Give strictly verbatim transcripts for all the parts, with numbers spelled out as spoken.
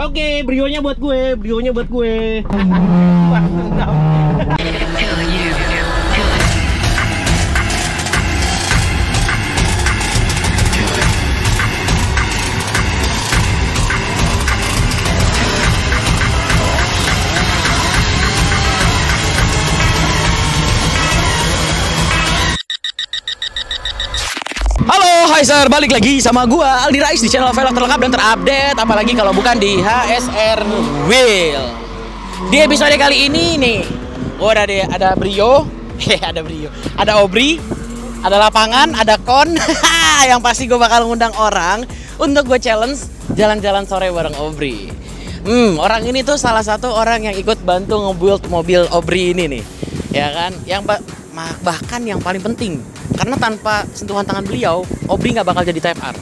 Oke, brionya buat gue, brionya buat gue. H S R, balik lagi sama gua Aldi Rais di channel velg terlengkap dan terupdate, apalagi kalau bukan di H S R Wheel. Di episode kali ini nih, gua ada ada Brio, ada Brio, ada Obri, ada lapangan, ada kon. Yang pasti gua bakal ngundang orang untuk gua challenge jalan-jalan sore bareng Obri. Hmm, orang ini tuh salah satu orang yang ikut bantu nge-build mobil Obri ini nih. Ya kan? Yang bahkan yang paling penting, karena tanpa sentuhan tangan beliau, Obri nggak bakal jadi Type R.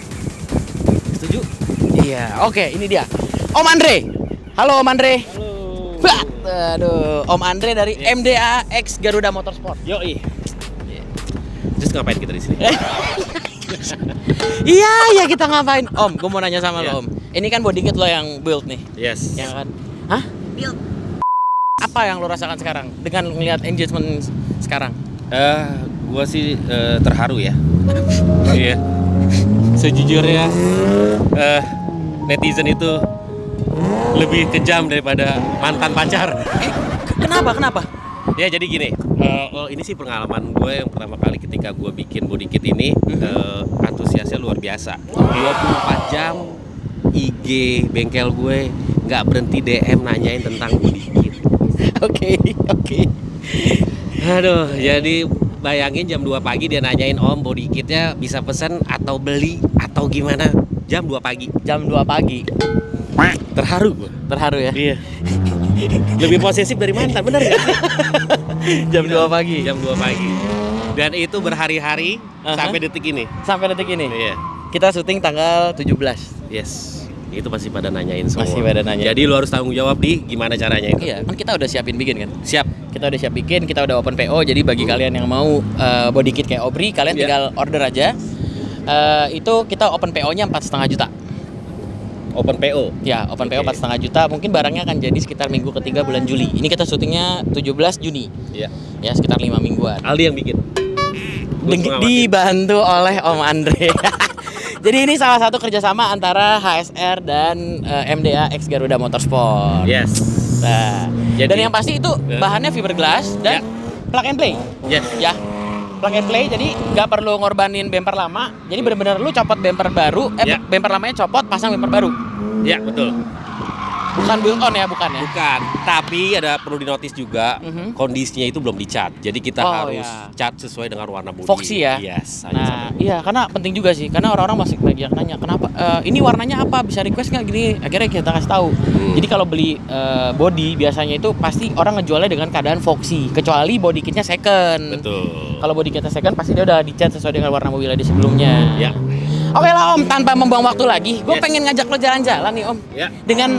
Setuju? Iya, oke, okay, ini dia Om Andre. Halo Om Andre. Halo. Bah, aduh, Om Andre dari yes. M D A X Garuda Motorsport. Yoi. Yeah. Terus ngapain kita di sini? Iya, ya kita ngapain? Om, gue mau nanya sama yeah. lo Om. Ini kan body kit lo yang build nih. Yes. Yang kan? Hah? Build. Apa yang lo rasakan sekarang dengan melihat engagement sekarang? Eh. Uh, Gua sih uh, terharu ya. Iya. Yeah. Sejujurnya uh, netizen itu lebih kejam daripada mantan pacar. Eh, kenapa? Kenapa? Ya jadi gini. Uh, oh, ini sih pengalaman gue yang pertama kali ketika gue bikin body kit ini, uh, antusiasnya luar biasa. dua puluh empat jam I G bengkel gue nggak berhenti D M nanyain tentang body kit. Oke, oke. Aduh, jadi bayangin jam dua pagi dia nanyain, Om body kitnya bisa pesen atau beli atau gimana? Jam dua pagi. Jam dua pagi. Terharu gue. Terharu ya? Iya. Lebih posesif dari mantan, bener gak? Jam dua pagi. Jam dua pagi. Dan itu berhari-hari uh-huh. sampai detik ini. Sampai detik ini? Iya. Kita syuting tanggal tujuh belas. Yes. Itu masih pada nanyain semua. Masih pada nanyain. Jadi lu harus tanggung jawab di gimana caranya itu. Iya, kan kita udah siapin bikin kan? Siap. Kita udah siap bikin, kita udah open P O. Jadi bagi hmm. kalian yang mau uh, body kit kayak Obri, kalian yeah. tinggal order aja. Uh, itu kita open P O-nya empat koma lima juta. Open P O? Ya, open okay. P O empat koma lima juta. Mungkin barangnya akan jadi sekitar minggu ketiga bulan Juli. Ini kita syutingnya tujuh belas Juni. Iya. Yeah. Ya, sekitar lima mingguan. Aldi yang bikin. Deng- dibantu oleh Om Andre. Jadi ini salah satu kerjasama antara H S R dan uh, M D A X Garuda Motorsport. Yes. Nah, jadi, dan yang pasti itu bahannya fiberglass dan yeah. plug and play. Yes. Ya, plug and play. Jadi nggak perlu ngorbanin bumper lama. Jadi benar-benar lu copot bumper baru, eh yeah. bumper lamanya copot, pasang bumper baru. Ya yeah, betul. Bukan build on ya, bukan ya? Bukan. Tapi ada perlu dinotis juga, mm-hmm. kondisinya itu belum dicat. Jadi kita oh, harus ya. cat sesuai dengan warna bodi. Foxy ya? Yes. Nah, iya, karena penting juga sih. Karena orang-orang masih banyak nanya, kenapa? Uh, ini warnanya apa? Bisa request nggak gini? Akhirnya kita kasih tahu. Hmm. Jadi kalau beli uh, body biasanya itu pasti orang ngejualnya dengan keadaan foxy. Kecuali body kitnya second. Betul. Kalau body kitnya second pasti dia udah dicat sesuai dengan warna mobilnya di sebelumnya. Ya. Oke lah Om, tanpa membuang waktu lagi, gue yes. pengen ngajak lo jalan-jalan nih Om. Ya. Dengan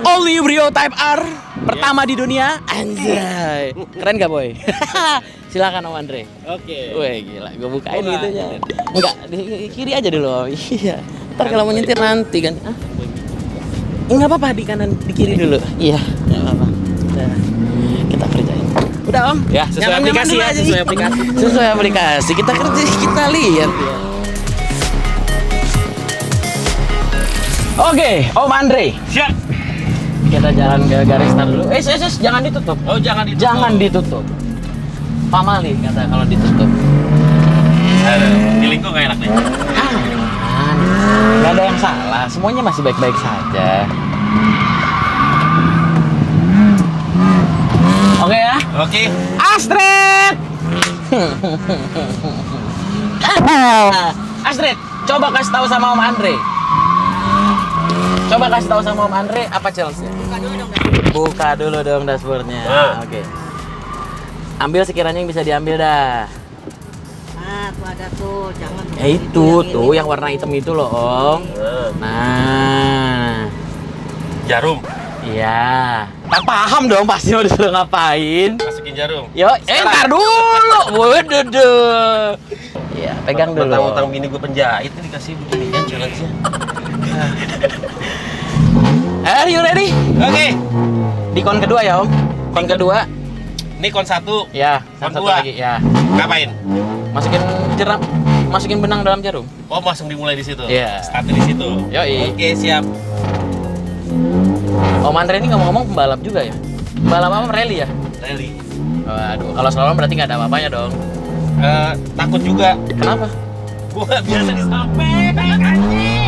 Only Brio Type R pertama yeah. di dunia, anjay. Keren gak boy? Silakan Om Andre. Oke. Okay. Wih gila, gue bukain gitu ya. Enggak, di kiri aja dulu. Iya. Ntar kalau mau nyetir nanti kan. Ah. Enggak apa-apa, di kanan, di kiri dulu. Iya. Enggak apa-apa. Nah, kita kerjain. Udah Om. Ya, sesuai nyaman, aplikasi nyaman ya, aja. Sesuai aplikasi. Sesuai aplikasi. Kita kerja, kita lihat. Oke, okay, Om Andre. Siap. Kita jalan ke garis start dulu. Eh, eh, eh, jangan ditutup. Oh, jangan ditutup. Jangan ditutup. Pamali kata kalau ditutup. Aduh, feeling gue gak enak nih. Gak ada yang salah, semuanya masih baik-baik saja. Oke okay, ya? Oke. Okay. Astrid! Astrid, coba kasih tahu sama Om Andre. Coba kasih tahu sama Om Andre apa challenge-nya? Buka dulu dong dashboard. Buka dulu dong dashboardnya. Nah. Oke. Okay. Ambil sekiranya yang bisa diambil dah. Nah, tuh ada tuh, jangan. Eh, itu tuh yang, yang warna hitam itu loh, Om. Nah. Jarum. Iya. Tak paham dong pasti lo disuruh ngapain. Masukin jarum. Yo, eh, ntar dulu. Waduh. Iya, pegang dulu. Mentang-mentang bini gue penjahit dikasih beginian challenge-nya. Are you ready? Oke. Okay. Di kon kedua ya, Om. Kon kedua. Ini kon satu. Ya, kon satu dua. Lagi ya. Ngapain? Masukin jeram, masukin benang dalam jarum. Oh, langsung dimulai di situ. Iya. Yeah. Start di situ. Yoi. Oke, okay, siap. Om Andre ini ngomong-ngomong pembalap juga ya? Pembalap apa? Rally ya? Rally. Waduh, kalau slalom berarti nggak ada apa-apanya dong. Uh, takut juga. Kenapa? Gua nggak biasa disampe, anjing.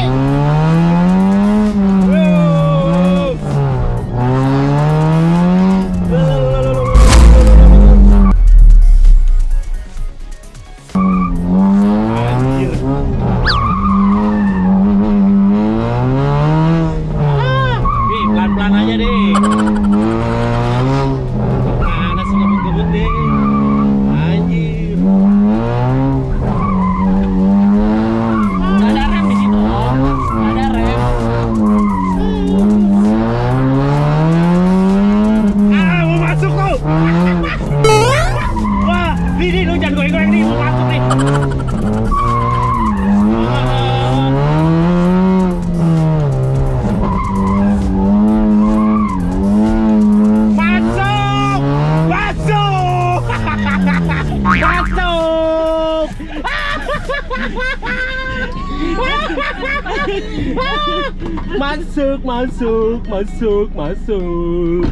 Masuk, masuk, masuk, masuk.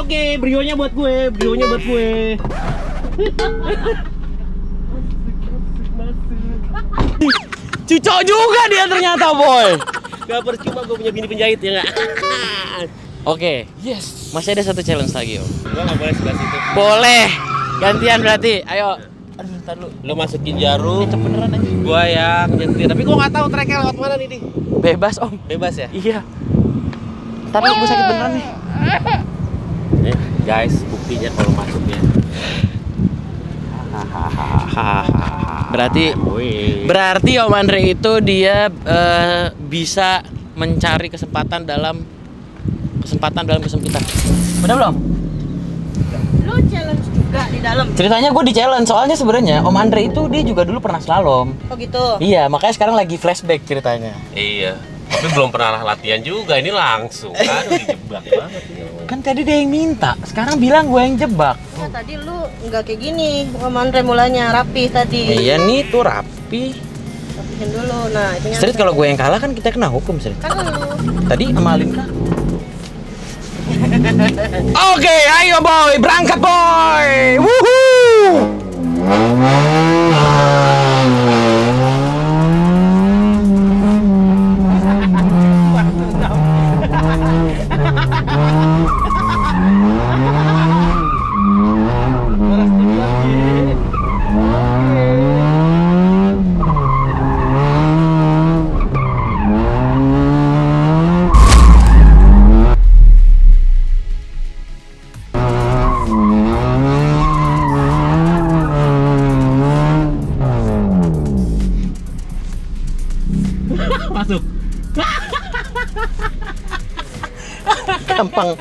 Oke, brionya buat gue, brionya buat gue. Masuk, masuk, masuk. Cucok juga dia ternyata, boy. Gak percuma gue punya bini penjahit, ya nggak? Oke, yes. Masih ada satu challenge lagi, Om. Gue nggak boleh sebelah situ. Boleh. Gantian berarti. Ayo. Aduh, ntar lu. Lu masukin jarum. Ini beneran aja. Gua yang nyetir, tapi gua nggak tahu treknya lewat mana nih, nih. Bebas, Om. Bebas ya? Iya. Ntar lu gua sakit beneran nih. Nih, guys, buktinya kalau masuknya. Berarti berarti Om Andre itu dia uh, bisa mencari kesempatan dalam kesempatan dalam kesempitan. Udah belum? Lu challenge juga di dalam. Ceritanya gue di challenge, soalnya sebenarnya Om Andre itu dia juga dulu pernah slalom. Oh gitu. Iya, makanya sekarang lagi flashback ceritanya. Iya. Tapi belum pernah latihan juga, ini langsung kan dijebak banget. Kan tadi dia yang minta, sekarang bilang gue yang jebak. Nah, tadi lu nggak kayak gini, Om Andre mulanya rapi tadi. Iya nih tuh rapi. Rapihin dulu. Nah, itu Street kalau gue yang kalah kan kita kena hukum, Street. Kan lu. Tadi amalin kan. Oke, okay, ayo boy, berangkat boy. Woohoo! Masuk. Gampang.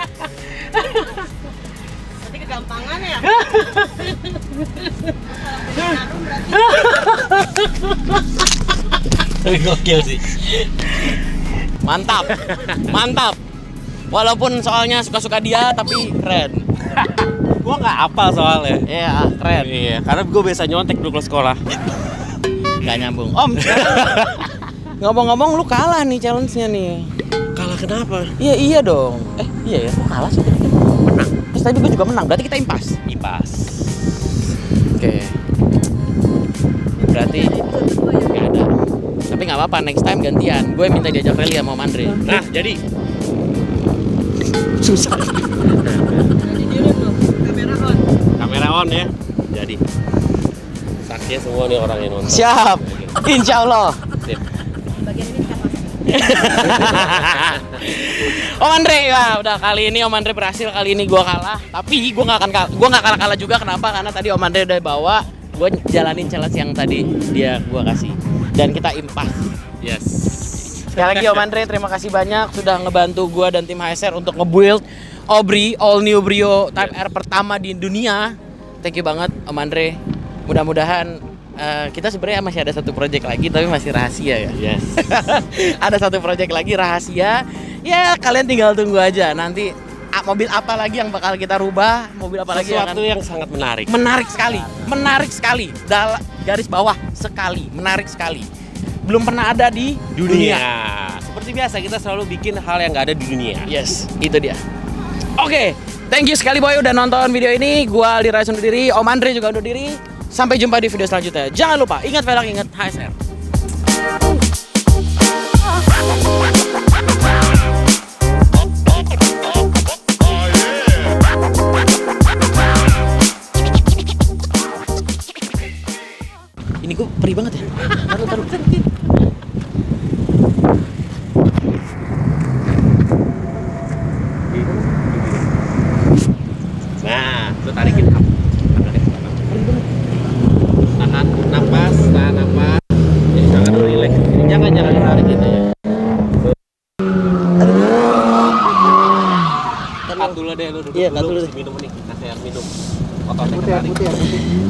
Nanti kegampangan ya. Tapi gokil sih. Mantap. Mantap. Walaupun soalnya suka-suka dia tapi keren. Gua nggak apa soalnya. Iya, yeah, keren. Iya, yeah, karena gua biasa nyontek dulu ke sekolah. Gak nyambung. Om. Ngomong-ngomong lu kalah nih challenge-nya nih. Kalah kenapa? Iya iya dong. Eh iya ya, lu kalah sih tadi. Menang. Terus tadi gue juga menang, berarti kita impas. Impas. Oke. Okay. Berarti nggak ada. Tapi nggak apa-apa, next time gantian. Gue minta diajak rally sama Om Andre. Nah jadi susah. Jadi dia tuh kamera on. Kamera on ya. Jadi saksinya semua nih orang yang nonton. Siap. Insya Allah. Om Andre ya, udah kali ini Om Andre berhasil, kali ini gua kalah. Tapi gua nggak akan kalah, gua nggak kalah kalah juga. Kenapa? Karena tadi Om Andre udah bawa, gua jalanin challenge yang tadi dia gua kasih dan kita impas. Yes. Sekali lagi Om Andre, terima kasih banyak sudah ngebantu gua dan tim H S R untuk ngebuild Obri All New Brio Type R pertama di dunia. Thank you banget Om Andre. Mudah-mudahan Uh, kita sebenarnya masih ada satu project lagi tapi masih rahasia ya. Yes. Ada satu project lagi rahasia ya kalian tinggal tunggu aja nanti mobil apa lagi yang bakal kita rubah, mobil apa lagi sesuatu yang, yang sangat menarik. Menarik sekali, menarik sekali. Dalam garis bawah sekali, menarik sekali. Belum pernah ada di dunia. dunia. Seperti biasa kita selalu bikin hal yang nggak ada di dunia. Yes, itu dia. Oke, okay, thank you sekali Boy udah nonton video ini. Gua Aldi Rais undur diri, Om Andre juga undur diri. Sampai jumpa di video selanjutnya. Jangan lupa ingat velg, ingat H S R. Ini gue perih banget ya. Taruh, taruh. Nah, lu tarikin. Tahan nafas, tahan nafas. Jadi jangan relax. Jangan jangan tarik gitu ya. Tahan dulu deh lu duduk. Iya, dulu minum nih. Kasih air minum. Ototnya ketarik.